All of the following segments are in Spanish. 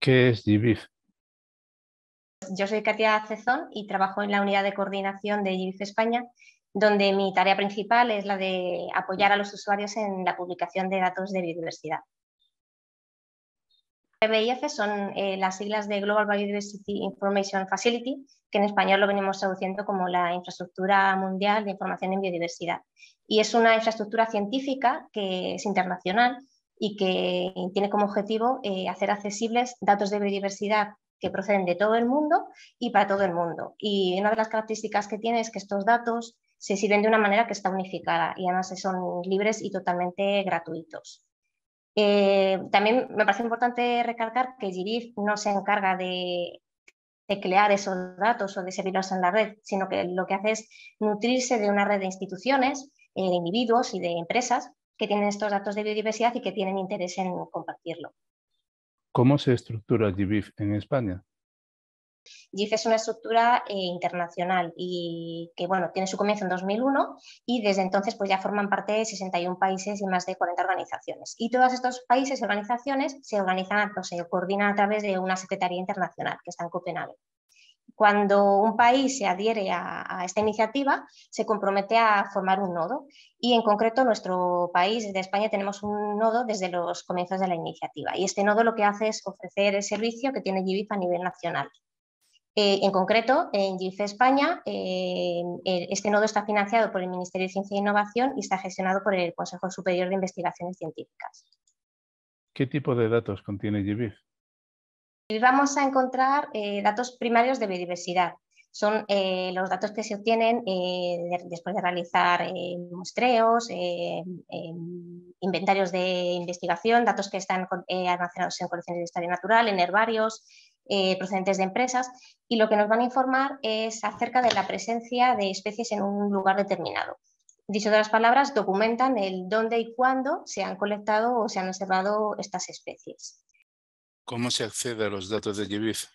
¿Qué es GBIF? Yo soy Katia Cezón y trabajo en la unidad de coordinación de GBIF España, donde mi tarea principal es la de apoyar a los usuarios en la publicación de datos de biodiversidad. GBIF son las siglas de Global Biodiversity Information Facility, que en español lo venimos traduciendo como la Infraestructura Mundial de Información en Biodiversidad. Y es una infraestructura científica que es internacional y que tiene como objetivo hacer accesibles datos de biodiversidad que proceden de todo el mundo y para todo el mundo. Y una de las características que tiene es que estos datos se sirven de una manera que está unificada y además son libres y totalmente gratuitos. También me parece importante recalcar que GBIF no se encarga de teclear esos datos o de servirlos en la red, sino que lo que hace es nutrirse de una red de instituciones, de individuos y de empresas que tienen estos datos de biodiversidad y que tienen interés en compartirlo. ¿Cómo se estructura GBIF en España? GBIF es una estructura internacional y que tiene su comienzo en 2001 y desde entonces ya forman parte de 61 países y más de 40 organizaciones. Y todos estos países y organizaciones se organizan o se coordinan a través de una secretaría internacional que está en Copenhague. Cuando un país se adhiere a esta iniciativa, se compromete a formar un nodo y en concreto nuestro país, desde España, tenemos un nodo desde los comienzos de la iniciativa y este nodo lo que hace es ofrecer el servicio que tiene GBIF a nivel nacional. En concreto, en GBIF España, este nodo está financiado por el Ministerio de Ciencia e Innovación y está gestionado por el Consejo Superior de Investigaciones Científicas. ¿Qué tipo de datos contiene GBIF? Vamos a encontrar datos primarios de biodiversidad. Son los datos que se obtienen después de realizar muestreos, inventarios de investigación, datos que están almacenados en colecciones de historia natural, en herbarios, procedentes de empresas, y lo que nos van a informar es acerca de la presencia de especies en un lugar determinado. Dicho de otras palabras, documentan el dónde y cuándo se han colectado o se han observado estas especies. ¿Cómo se accede a los datos de GBIF?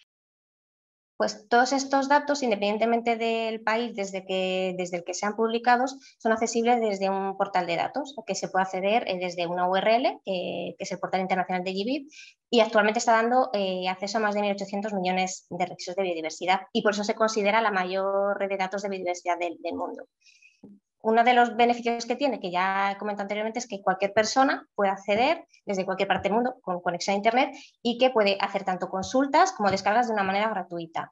Pues todos estos datos, independientemente del país desde el que sean publicados, son accesibles desde un portal de datos, que se puede acceder desde una URL, que es el portal internacional de GBIF, y actualmente está dando acceso a más de 1.800 millones de registros de biodiversidad, y por eso se considera la mayor red de datos de biodiversidad del mundo. Uno de los beneficios que tiene, que ya comenté anteriormente, es que cualquier persona puede acceder desde cualquier parte del mundo con conexión a Internet y que puede hacer tanto consultas como descargas de una manera gratuita.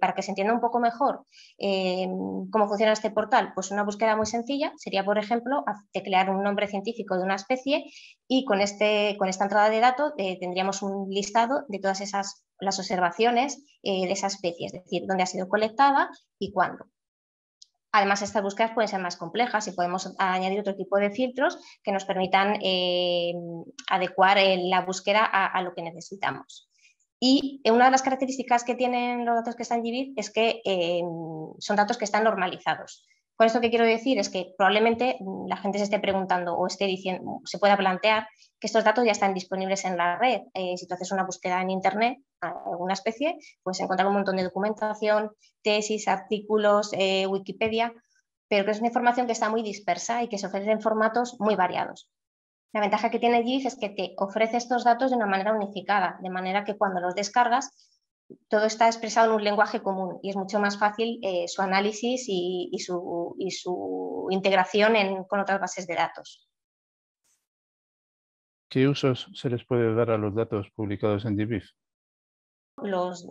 Para que se entienda un poco mejor cómo funciona este portal, pues una búsqueda muy sencilla sería, por ejemplo, teclear un nombre científico de una especie y con esta entrada de datos tendríamos un listado de todas las observaciones de esa especie, es decir, dónde ha sido colectada y cuándo. Además, estas búsquedas pueden ser más complejas y podemos añadir otro tipo de filtros que nos permitan adecuar la búsqueda a lo que necesitamos. Y una de las características que tienen los datos que están en GBIF es que son datos que están normalizados. Con esto que quiero decir es que probablemente la gente se esté preguntando o esté diciendo, se pueda plantear que estos datos ya están disponibles en la red. Si tú haces una búsqueda en Internet a alguna especie, puedes encontrar un montón de documentación, tesis, artículos, Wikipedia, pero que es una información que está muy dispersa y que se ofrece en formatos muy variados. La ventaja que tiene GBIF es que te ofrece estos datos de una manera unificada, de manera que cuando los descargas, todo está expresado en un lenguaje común y es mucho más fácil su análisis y su integración con otras bases de datos. ¿Qué usos se les puede dar a los datos publicados en GBIF? Los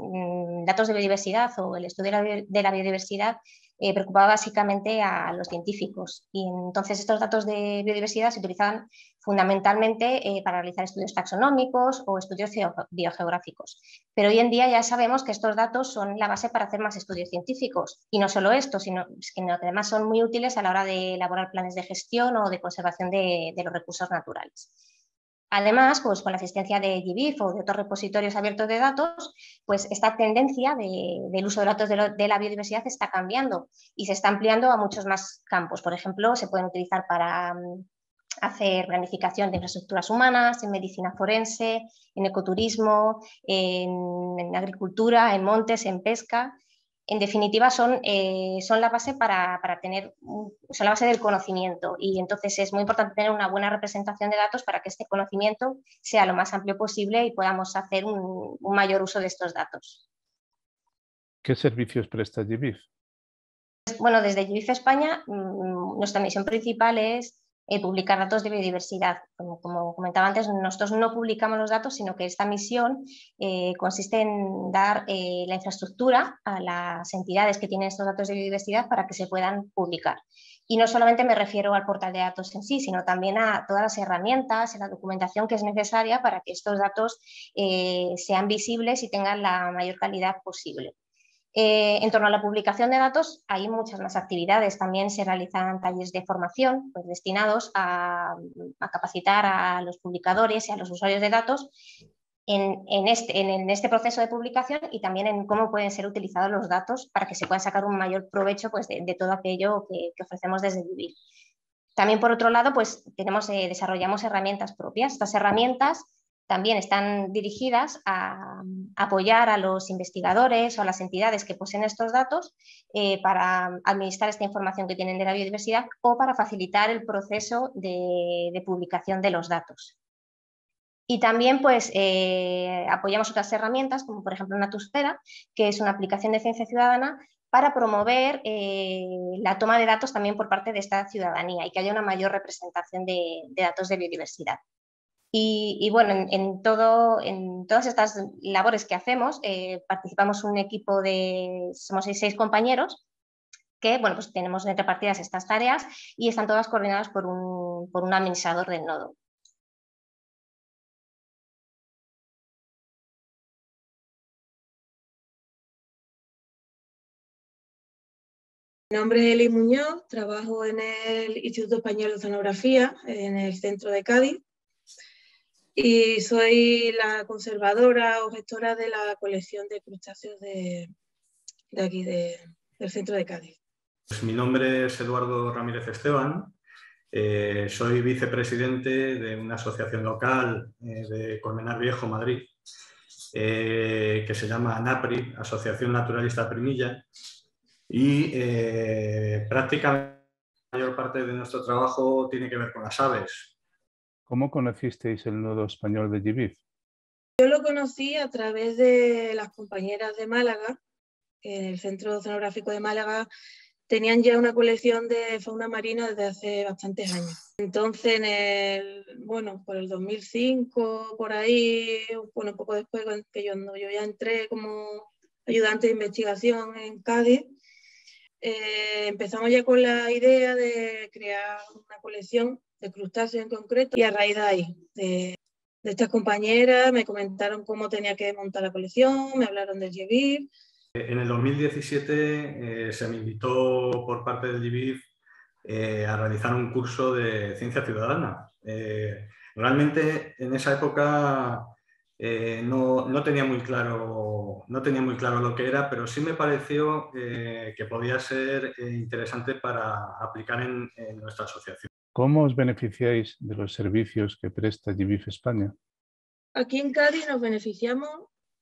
datos de biodiversidad o el estudio de la biodiversidad preocupaba básicamente a los científicos y entonces estos datos de biodiversidad se utilizaban fundamentalmente para realizar estudios taxonómicos o estudios biogeográficos. Pero hoy en día ya sabemos que estos datos son la base para hacer más estudios científicos y no solo esto, sino que además son muy útiles a la hora de elaborar planes de gestión o de conservación de los recursos naturales. Además, pues con la asistencia de GBIF o de otros repositorios abiertos de datos, pues esta tendencia del uso de datos de la biodiversidad está cambiando y se está ampliando a muchos más campos. Por ejemplo, se pueden utilizar para hacer planificación de infraestructuras humanas, en medicina forense, en ecoturismo, en agricultura, en montes, en pesca. en definitiva son la base son la base del conocimiento, y entonces es muy importante tener una buena representación de datos para que este conocimiento sea lo más amplio posible y podamos hacer un mayor uso de estos datos. ¿Qué servicios presta GBIF? Bueno, desde GBIF España nuestra misión principal es publicar datos de biodiversidad. Como comentaba antes, nosotros no publicamos los datos, sino que esta misión consiste en dar la infraestructura a las entidades que tienen estos datos de biodiversidad para que se puedan publicar. Y no solamente me refiero al portal de datos en sí, sino también a todas las herramientas, a la documentación que es necesaria para que estos datos sean visibles y tengan la mayor calidad posible. En torno a la publicación de datos hay muchas más actividades. También se realizan talleres de formación, pues, destinados a capacitar a los publicadores y a los usuarios de datos en este proceso de publicación, y también en cómo pueden ser utilizados los datos para que se pueda sacar un mayor provecho, pues, de todo aquello que ofrecemos desde GBIF. También, por otro lado, pues, desarrollamos herramientas propias. Estas herramientas también están dirigidas a apoyar a los investigadores o a las entidades que poseen estos datos para administrar esta información que tienen de la biodiversidad, o para facilitar el proceso de publicación de los datos. Y también, pues, apoyamos otras herramientas, como por ejemplo Natusfera, que es una aplicación de ciencia ciudadana para promover la toma de datos también por parte de esta ciudadanía, y que haya una mayor representación de datos de biodiversidad. Y bueno, en todas estas labores que hacemos, participamos un equipo somos 6 compañeros, que, bueno, pues tenemos repartidas estas tareas y están todas coordinadas por un administrador del nodo. Mi nombre es Eli Muñoz, trabajo en el Instituto Español de Oceanografía, en el centro de Cádiz. Y soy la conservadora o gestora de la colección de crustáceos de aquí, del centro de Cádiz. Pues mi nombre es Eduardo Ramírez Esteban, soy vicepresidente de una asociación local de Colmenar Viejo, Madrid, que se llama ANAPRI, Asociación Naturalista Primilla, y prácticamente la mayor parte de nuestro trabajo tiene que ver con las aves. ¿Cómo conocisteis el nodo español de GBIF? Yo lo conocí a través de las compañeras de Málaga. El Centro Oceanográfico de Málaga tenían ya una colección de fauna marina desde hace bastantes años. Entonces, bueno, por el 2005, por ahí, bueno, poco después que yo ya entré como ayudante de investigación en Cádiz, empezamos ya con la idea de crear una colección de crustáceos en concreto, y a raíz de ahí, de estas compañeras, me comentaron cómo tenía que montar la colección, me hablaron del GBIF. En el 2017 se me invitó por parte del GBIF a realizar un curso de ciencia ciudadana. Realmente en esa época no tenía muy claro lo que era, pero sí me pareció que podía ser interesante para aplicar en nuestra asociación. ¿Cómo os beneficiáis de los servicios que presta GBIF España? Aquí en Cádiz nos beneficiamos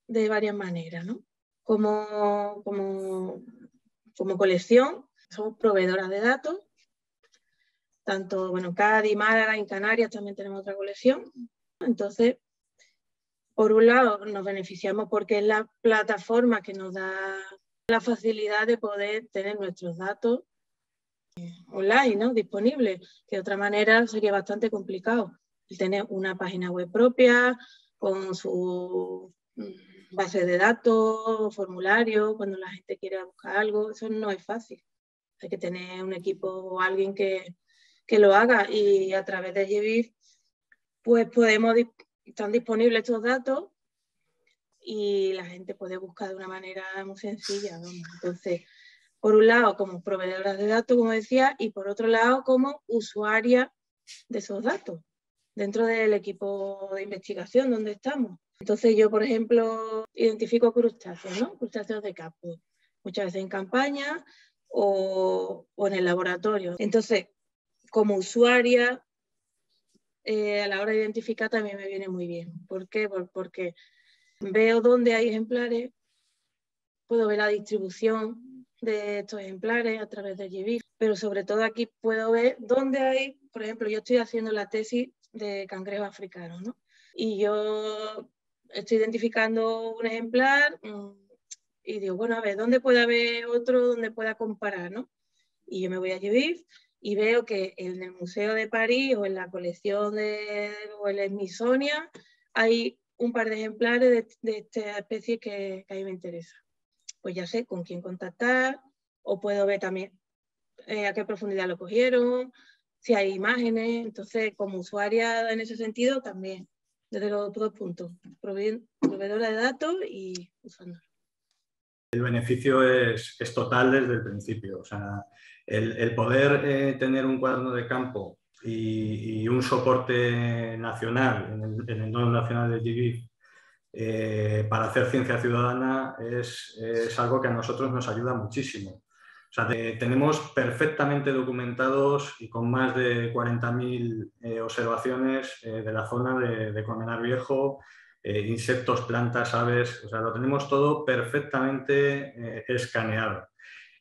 de varias maneras, ¿no? Como colección, somos proveedoras de datos. Tanto, bueno, Cádiz, Málaga, en Canarias también tenemos otra colección. Entonces, por un lado, nos beneficiamos porque es la plataforma que nos da la facilidad de poder tener nuestros datos online, ¿no? Disponible, que de otra manera sería bastante complicado tener una página web propia con su base de datos, formulario, cuando la gente quiera buscar algo. Eso no es fácil, hay que tener un equipo o alguien que lo haga, y a través de GBIF pues están disponibles estos datos y la gente puede buscar de una manera muy sencilla, ¿no? Entonces, por un lado, como proveedoras de datos, como decía, y por otro lado, como usuaria de esos datos, dentro del equipo de investigación donde estamos. Entonces yo, por ejemplo, identifico crustáceos, ¿no? Crustáceos de campo, muchas veces en campaña o en el laboratorio. Entonces, como usuaria, a la hora de identificar también me viene muy bien. ¿Por qué? Porque veo dónde hay ejemplares puedo ver la distribución de estos ejemplares a través del IEBIF, pero sobre todo aquí puedo ver dónde hay, por ejemplo, yo estoy haciendo la tesis de cangrejos africanos, ¿no? Y yo estoy identificando un ejemplar y digo, bueno, a ver, ¿dónde puede haber otro donde pueda comparar, ¿no? Y yo me voy a IEBIF y veo que en el Museo de París o en la colección de o en el Smithsonian hay un par de ejemplares de esta especie que a mí me interesa. Pues ya sé con quién contactar, o puedo ver también a qué profundidad lo cogieron, si hay imágenes. Entonces, como usuaria en ese sentido, también, desde los dos puntos, proveedora de datos y usándolo. El beneficio es total desde el principio. O sea, el poder tener un cuaderno de campo y un soporte nacional, en el Nodo Nacional de IEBIF, para hacer ciencia ciudadana es algo que a nosotros nos ayuda muchísimo. O sea, tenemos perfectamente documentados y con más de 40.000 observaciones de la zona de Colmenar Viejo, insectos, plantas, aves, o sea, lo tenemos todo perfectamente escaneado.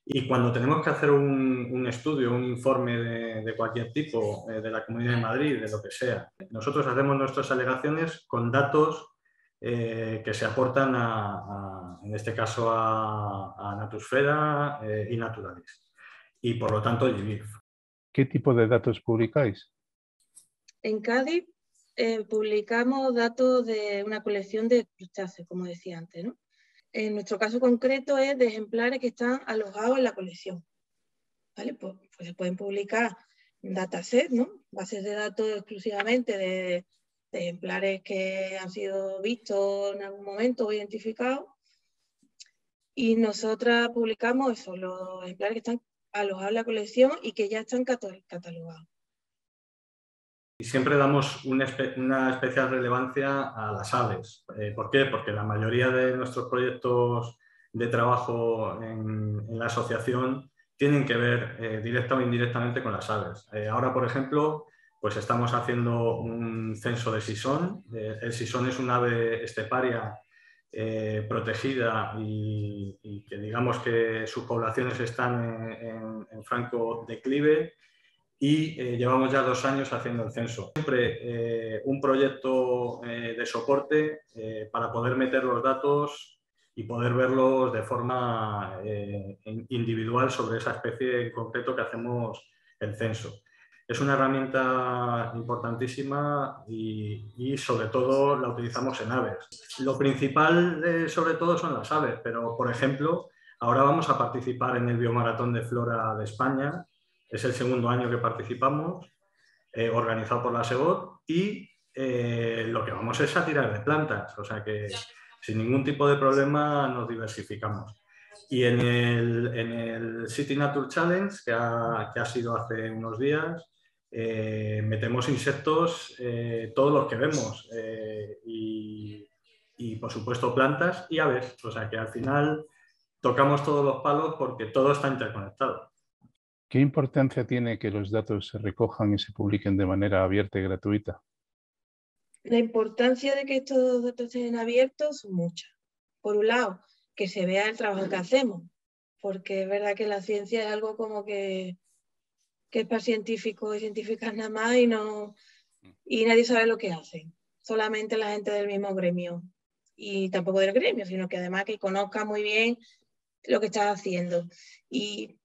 Y cuando tenemos que hacer un estudio, un informe de cualquier tipo, de la Comunidad de Madrid, de lo que sea, nosotros hacemos nuestras alegaciones con datos que se aportan, en este caso, a Natusfera y Naturalist, y por lo tanto IEBIF. ¿Qué tipo de datos publicáis? En Cádiz publicamos datos de una colección de crustáceos, como decía antes, ¿no? En nuestro caso concreto es de ejemplares que están alojados en la colección. ¿Vale? Pues se pueden publicar datasets, ¿no? Bases de datos exclusivamente de ejemplares que han sido vistos en algún momento o identificados. Y nosotras publicamos eso, los ejemplares que están alojados en la colección y que ya están catalogados. Y siempre damos una especial relevancia a las aves. ¿Por qué? Porque la mayoría de nuestros proyectos de trabajo en la asociación tienen que ver directa o indirectamente con las aves. Ahora, por ejemplo, pues estamos haciendo un censo de sisón. El sisón es un ave esteparia protegida y que digamos que sus poblaciones están en franco declive. Y llevamos ya 2 años haciendo el censo. Siempre un proyecto de soporte para poder meter los datos y poder verlos de forma individual sobre esa especie en concreto que hacemos el censo. Es una herramienta importantísima y sobre todo la utilizamos en aves. Lo principal sobre todo son las aves, pero por ejemplo ahora vamos a participar en el Biomaratón de Flora de España. Es el segundo año que participamos, organizado por la SEBOT, y lo que vamos es a tirar de plantas, o sea que sin ningún tipo de problema nos diversificamos. Y en el City Nature Challenge, que ha sido hace unos días, metemos insectos, todos los que vemos, y por supuesto plantas y aves, o sea que al final tocamos todos los palos porque todo está interconectado. ¿Qué importancia tiene que los datos se recojan y se publiquen de manera abierta y gratuita? La importancia de que estos datos estén abiertos es mucha. Por un lado, que se vea el trabajo que hacemos, porque es verdad que la ciencia es algo como que es para científicos y científicas nada más y nadie sabe lo que hacen. Solamente la gente del mismo gremio, y tampoco del gremio, sino que además que conozca muy bien lo que estás haciendo. Y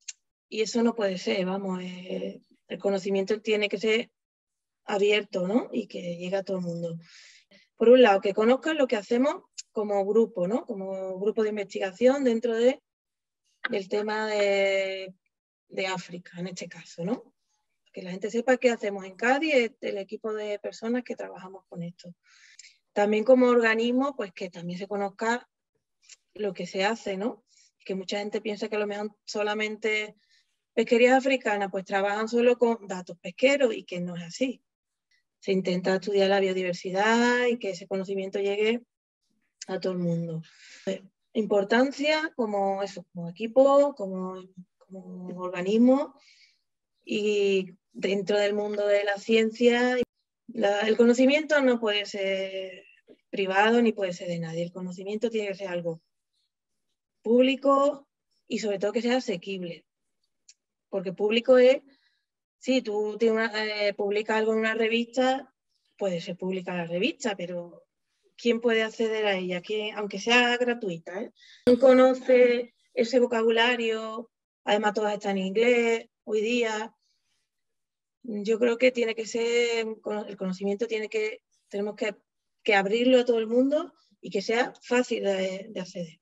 eso no puede ser, vamos, el conocimiento tiene que ser abierto, ¿no? Y que llegue a todo el mundo. Por un lado, que conozcan lo que hacemos como grupo, ¿no? Como grupo de investigación dentro del tema de África, en este caso, ¿no? Que la gente sepa qué hacemos en Cádiz, el equipo de personas que trabajamos con esto. También como organismo, pues que también se conozca lo que se hace, ¿no? Que mucha gente piensa que a lo mejor solamente pesquerías africanas pues trabajan solo con datos pesqueros, y que no es así. Se intenta estudiar la biodiversidad y que ese conocimiento llegue a todo el mundo. Importancia como eso, como equipo, como organismo, y dentro del mundo de la ciencia el conocimiento no puede ser privado ni puede ser de nadie. El conocimiento tiene que ser algo público y sobre todo que sea asequible. Porque público es, si tú publicas algo en una revista, puede ser pública la revista, pero ¿quién puede acceder a ella? ¿Quién? Aunque sea gratuita, ¿eh? ¿Quién conoce ese vocabulario? Además todas están en inglés hoy día. Yo creo que tiene que ser, el conocimiento tenemos que abrirlo a todo el mundo y que sea fácil de acceder.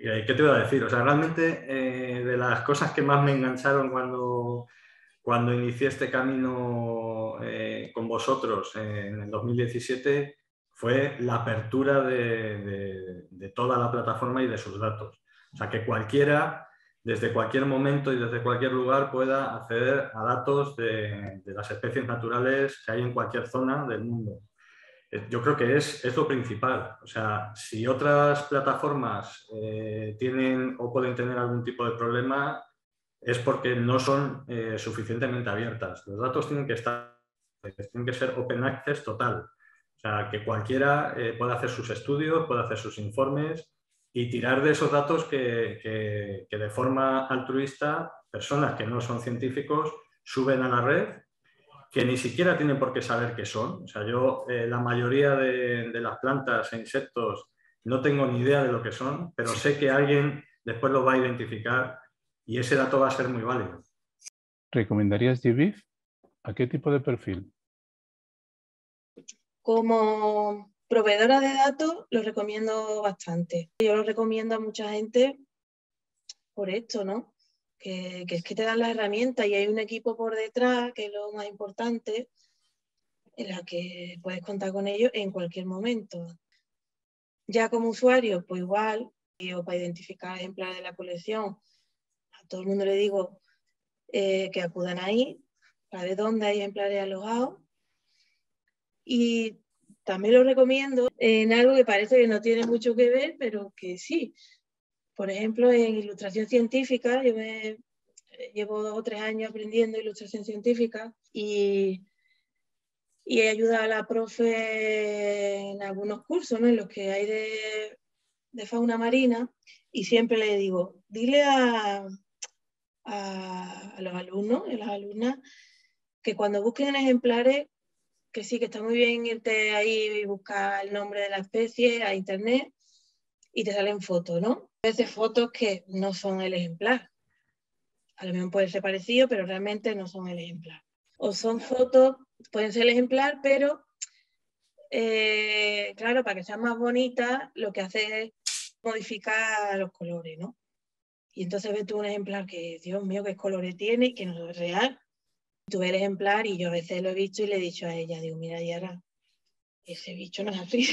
¿Qué te iba a decir? O sea, realmente de las cosas que más me engancharon cuando inicié este camino con vosotros en el 2017 fue la apertura de toda la plataforma y de sus datos. O sea, que cualquiera, desde cualquier momento y desde cualquier lugar, pueda acceder a datos de las especies naturales que hay en cualquier zona del mundo. Yo creo que es lo principal. O sea, si otras plataformas tienen o pueden tener algún tipo de problema, es porque no son suficientemente abiertas. Los datos tienen que ser open access total. O sea, que cualquiera pueda hacer sus estudios, pueda hacer sus informes y tirar de esos datos que de forma altruista personas que no son científicos suben a la red, que ni siquiera tienen por qué saber qué son. O sea, yo la mayoría de las plantas e insectos no tengo ni idea de lo que son, pero sé que alguien después lo va a identificar y ese dato va a ser muy válido. ¿Recomendarías GBIF? ¿A qué tipo de perfil? Como proveedora de datos lo recomiendo bastante. Yo lo recomiendo a mucha gente por esto, ¿no? Que es que te dan las herramientas y hay un equipo por detrás, que es lo más importante, en la que puedes contar con ellos en cualquier momento. Ya como usuario, pues igual, yo para identificar ejemplares de la colección, a todo el mundo le digo que acudan ahí, para ver dónde hay ejemplares alojados. Y también lo recomiendo en algo que parece que no tiene mucho que ver, pero que sí. Por ejemplo, en ilustración científica, yo llevo 2 o 3 años aprendiendo ilustración científica y he ayudado a la profe en algunos cursos, ¿no?, en los que hay de fauna marina, y siempre le digo, dile a los alumnos y las alumnas que cuando busquen ejemplares, que sí, que está muy bien irte ahí y buscar el nombre de la especie a internet y te salen fotos, ¿no? A veces fotos que no son el ejemplar. A lo mejor puede ser parecido, pero realmente no son el ejemplar. O son fotos, pueden ser el ejemplar, pero claro, para que sean más bonitas, lo que hace es modificar los colores, ¿no? Y entonces ves tú un ejemplar que, Dios mío, qué colores tiene, que no es real. Tú ves el ejemplar y yo a veces lo he visto y le he dicho a ella, digo, mira, Yara, ese bicho no es así,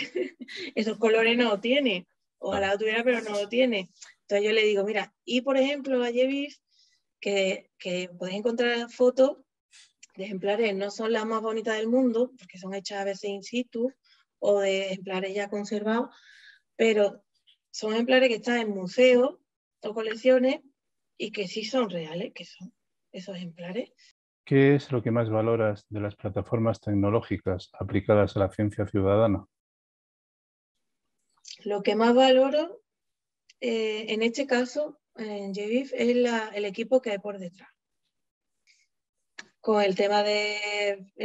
esos colores no lo tiene. Ojalá lo tuviera, pero no lo tiene. Entonces yo le digo, mira, y por ejemplo a Yevif, que podéis encontrar fotos de ejemplares, no son las más bonitas del mundo, porque son hechas a veces in situ, o de ejemplares ya conservados, pero son ejemplares que están en museos o colecciones y que sí son reales, que son esos ejemplares. ¿Qué es lo que más valoras de las plataformas tecnológicas aplicadas a la ciencia ciudadana? Lo que más valoro en este caso, en GBIF, es el equipo que hay por detrás. Con el tema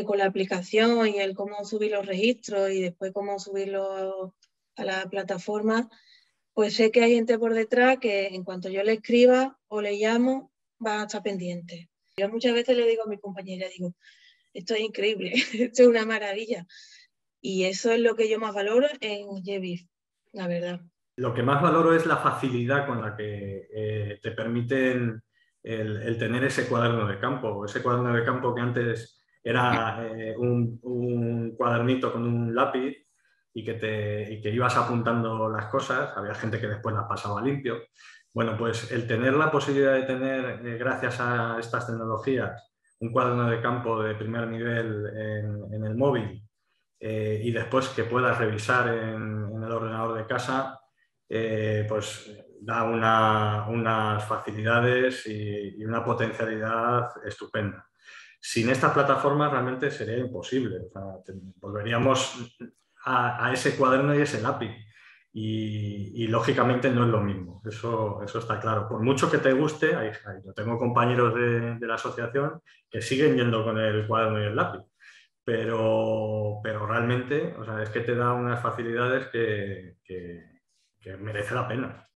con la aplicación y el cómo subir los registros y después cómo subirlos a la plataforma, pues sé que hay gente por detrás que en cuanto yo le escriba o le llamo, va a estar pendiente. Yo muchas veces le digo a mi compañera, digo, esto es increíble, esto es una maravilla. Y eso es lo que yo más valoro en GBIF. La verdad. Lo que más valoro es la facilidad con la que te permiten el tener ese cuaderno de campo. Ese cuaderno de campo que antes era un cuadernito con un lápiz y que ibas apuntando las cosas. Había gente que después las pasaba limpio. Bueno, pues el tener la posibilidad de tener, gracias a estas tecnologías, un cuaderno de campo de primer nivel en el móvil, y después que puedas revisar en el ordenador de casa, pues da unas facilidades y una potencialidad estupenda. Sin estas plataformas realmente sería imposible. O sea, volveríamos a ese cuaderno y ese lápiz. Y lógicamente no es lo mismo, eso está claro. Por mucho que te guste, yo tengo compañeros de la asociación que siguen yendo con el cuaderno y el lápiz, pero realmente, o sea, es que te da unas facilidades que merece la pena.